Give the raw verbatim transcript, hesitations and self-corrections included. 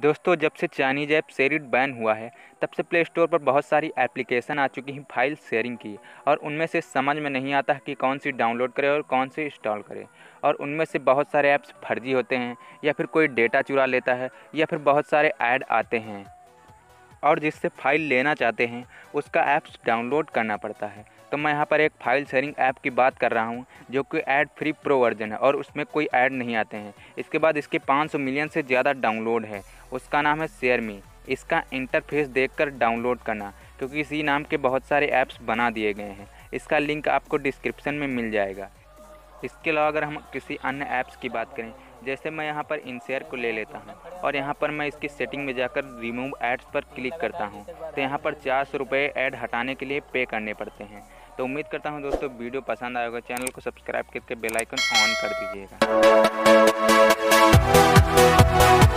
दोस्तों, जब से चाइनीज ऐप शेयरिट बैन हुआ है तब से प्ले स्टोर पर बहुत सारी एप्लीकेशन आ चुकी हैं फाइल शेयरिंग की, और उनमें से समझ में नहीं आता है कि कौन सी डाउनलोड करें और कौन सी इंस्टॉल करें। और उनमें से बहुत सारे ऐप्स फर्जी होते हैं या फिर कोई डेटा चुरा लेता है या फिर बहुत सारे ऐड आते हैं, और जिससे फाइल लेना चाहते हैं उसका ऐप्स डाउनलोड करना पड़ता है। तो मैं यहाँ पर एक फाइल शेयरिंग ऐप की बात कर रहा हूँ जो कि ऐड फ्री प्रो वर्जन है और उसमें कोई ऐड नहीं आते हैं। इसके बाद इसके पाँच सौ मिलियन से ज़्यादा डाउनलोड है, उसका नाम है शेयर मी। इसका इंटरफेस देखकर डाउनलोड करना, क्योंकि इसी नाम के बहुत सारे ऐप्स बना दिए गए हैं। इसका लिंक आपको डिस्क्रिप्शन में मिल जाएगा। इसके अलावा अगर हम किसी अन्य ऐप्स की बात करें, जैसे मैं यहाँ पर इनशेयर को ले लेता हूँ और यहाँ पर मैं इसकी सेटिंग में जाकर रिमूव एड्स पर क्लिक करता हूँ, तो यहाँ पर चार सौ रुपये ऐड हटाने के लिए पे करने पड़ते हैं। तो उम्मीद करता हूँ दोस्तों वीडियो पसंद आएगा। चैनल को सब्सक्राइब करके बेल आइकन ऑन कर दीजिएगा।